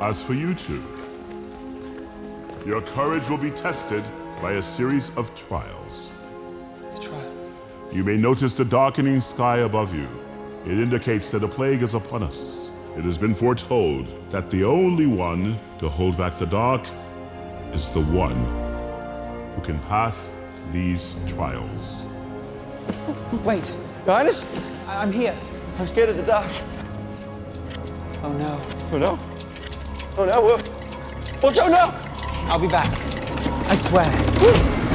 As for you two, your courage will be tested by a series of trials. The trials? You may notice the darkening sky above you. It indicates that a plague is upon us. It has been foretold that the only one to hold back the dark is the one who can pass these trials. Wait, Your Highness, I'm here. I'm scared of the dark. Oh no. Oh no? Oh no, Will. Watch out now! I'll be back. I swear. Woo!